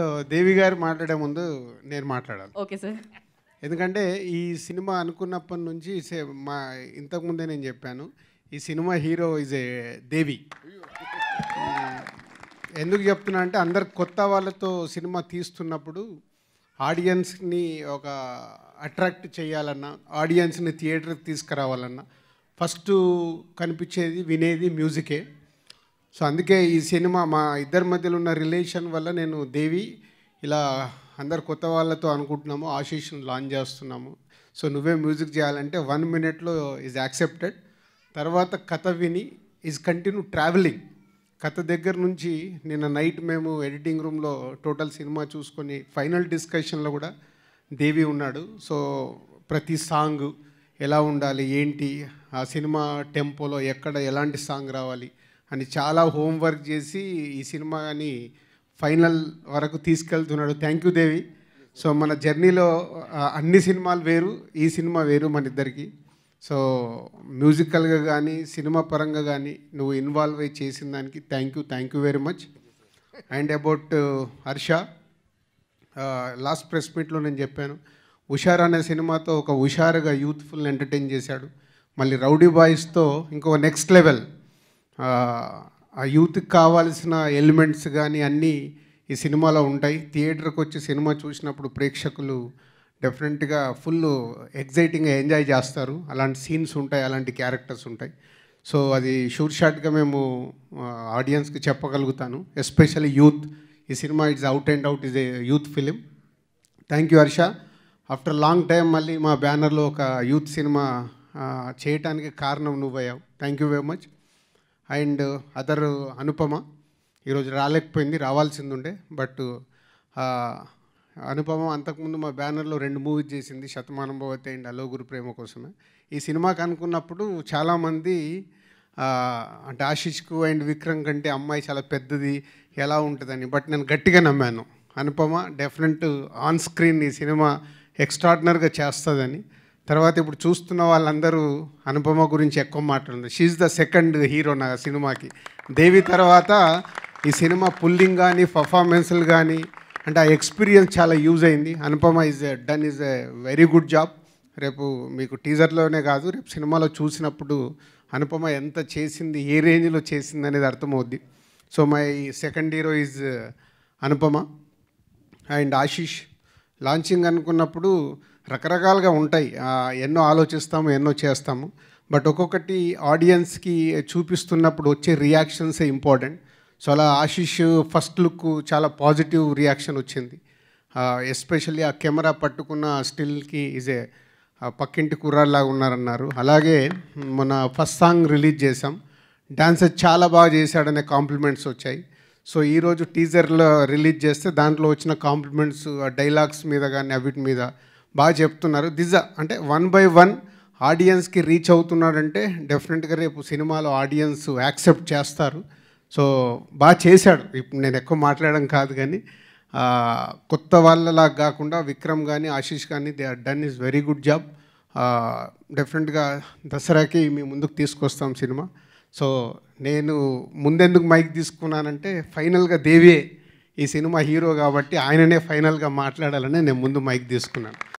So దేవి గారు మాట్లాడే ముందు నేను మాట్లాడాలి. Okay sir. ఎందుకంటే ఈ సినిమా అనుకున్నప్పటి నుంచి మా ఇంతకుముందే నేను చెప్పాను, ఈ cinema hero is a Devi. ఎందుకు చెప్తున్నా అంటే అందరు కొత్త వాళ్ళతో సినిమా తీస్తున్నప్పుడు ఆడియన్స్ని ఒక అట్రాక్ట్ చేయాలన్నా, ఆడియన్స్ని థియేటర్కి తీసుకురావాలన్నా ఫస్ట్ కనిపించేది వినేది మ్యూజికే. సో అందుకే ఈ సినిమా మా ఇద్దరి మధ్యలో ఉన్న రిలేషన్ వల్ల నేను దేవి ఇలా అందరు కొత్త వాళ్ళతో అనుకుంటున్నాము, ఆశీస్సును లాంచ్ చేస్తున్నాము, సో నువ్వే మ్యూజిక్ చేయాలంటే 1 minute ఈజ్ యాక్సెప్టెడ్. తర్వాత కథ విని ఈజ్ కంటిన్యూ ట్రావెలింగ్. కథ దగ్గర నుంచి నిన్న నైట్ మేము ఎడిటింగ్ రూమ్లో టోటల్ సినిమా చూసుకొని ఫైనల్ డిస్కషన్లో కూడా దేవి ఉన్నాడు. సో ప్రతి సాంగ్ ఎలా ఉండాలి, ఏంటి ఆ సినిమా టెంపోలో ఎక్కడ ఎలాంటి సాంగ్ రావాలి అని చాలా హోంవర్క్ చేసి ఈ సినిమాని ఫైనల్ వరకు తీసుకెళ్తున్నాడు. Thank you Devi. సో మన జర్నీలో అన్ని సినిమాలు వేరు, ఈ సినిమా వేరు మన ఇద్దరికి. సో మ్యూజికల్గా కానీ సినిమా పరంగా కానీ నువ్వు ఇన్వాల్వ్ అయ్యి చేసిన దానికి thank you very much. And about Harsha, last press మీట్లో నేను చెప్పాను, హుషార్ అనే సినిమాతో ఒక హుషారుగా యూత్ఫుల్ని ఎంటర్టైన్ చేశాడు. మళ్ళీ రౌడీ బాయ్స్తో ఇంకో నెక్స్ట్ లెవెల్ ఆ యూత్కి కావాల్సిన ఎలిమెంట్స్ కానీ అన్నీ ఈ సినిమాలో ఉంటాయి. థియేటర్కి వచ్చి సినిమా చూసినప్పుడు ప్రేక్షకులు డెఫినెట్గా ఫుల్ ఎగ్జైటింగ్గా ఎంజాయ్ చేస్తారు. అలాంటి సీన్స్ ఉంటాయి, అలాంటి క్యారెక్టర్స్ ఉంటాయి. సో అది షూర్ షాట్గా మేము ఆడియన్స్కి చెప్పగలుగుతాను, ఎస్పెషల్లీ యూత్. ఈ cinema it's out and out is a youth film. Thank you Harsha. After long time మళ్ళీ మా బ్యానర్లో ఒక యూత్ సినిమా చేయటానికి కారణం నువ్వయ్యావు. Thank you very much. And other Anupama ఈరోజు రాలేకపోయింది, రావాల్సింది ఉండే. బట్ అనుపమ అంతకుముందు మా బ్యానర్లో 2 movies చేసింది, శతమానం భవతి అండ్ అలో గురు ప్రేమ కోసమే. ఈ సినిమాకి అనుకున్నప్పుడు చాలామంది అంటే ఆశీష్కు అండ్ విక్రమ్ కంటే అమ్మాయి చాలా పెద్దది ఎలా ఉంటుందని, బట్ నేను గట్టిగా నమ్మాను అనుపమ డెఫినెట్ ఆన్ స్క్రీన్ ఈ సినిమా ఎక్స్ట్రాడినరీగా చేస్తుందని. తర్వాత ఇప్పుడు చూస్తున్న వాళ్ళందరూ అనుపమ గురించి ఎక్కువ మాట్లాడుతున్నారు. షీఈస్ ద సెకండ్ హీరో నా సినిమాకి. దేవి తర్వాత ఈ సినిమా పుల్లింగ్ కానీ పర్ఫార్మెన్స్లు కానీ అంటే ఆ ఎక్స్పీరియన్స్ చాలా యూజ్ అయింది. Anupama is a very good job. రేపు మీకు టీజర్లోనే కాదు, రేపు సినిమాలో చూసినప్పుడు అనుపమ ఎంత చేసింది, ఏ రేంజ్లో చేసింది అనేది అర్థమవుద్ది. So my second hero is Anupama. And Ashish, launching అనుకున్నప్పుడు రకరకాలుగా ఉంటాయి, ఎన్నో ఆలోచిస్తాము, ఎన్నో చేస్తాము, బట్ ఒక్కొక్కటి ఆడియన్స్కి చూపిస్తున్నప్పుడు వచ్చే రియాక్షన్సే ఇంపార్టెంట్. సో అలా ఆశీష్ ఫస్ట్ లుక్ చాలా పాజిటివ్ రియాక్షన్ వచ్చింది. ఎస్పెషల్లీ ఆ కెమెరా పట్టుకున్న స్టిల్కి ఈజ్ ఏ పక్కింటి కుర్రాల్లాగా ఉన్నారన్నారు. అలాగే మన ఫస్ట్ సాంగ్ రిలీజ్ చేసాం, డాన్సర్ చాలా బాగా చేశాడనే కాంప్లిమెంట్స్ వచ్చాయి. సో ఈరోజు టీజర్లో రిలీజ్ చేస్తే దాంట్లో వచ్చిన కాంప్లిమెంట్స్ డైలాగ్స్ మీద కానీ అవిటి మీద బాగా చెప్తున్నారు. దిజా అంటే 1 by 1 ఆడియన్స్కి రీచ్ అవుతున్నాడంటే డెఫినెట్గా రేపు సినిమాలో ఆడియన్స్ యాక్సెప్ట్ చేస్తారు. సో బాగా చేశాడు. ఇప్పుడు నేను ఎక్కువ మాట్లాడడం కాదు కానీ కొత్త వాళ్ళలా కాకుండా విక్రమ్ కానీ ఆశీష్ కానీ they are done is very good job. డెఫినెట్గా దసరాకి మీ ముందుకు తీసుకొస్తాం సినిమా. సో నేను ముందెందుకు మైక్ తీసుకున్నానంటే ఫైనల్గా దేవియే ఈ సినిమా హీరో కాబట్టి ఆయననే ఫైనల్గా మాట్లాడాలని నేను ముందు మైక్ తీసుకున్నాను.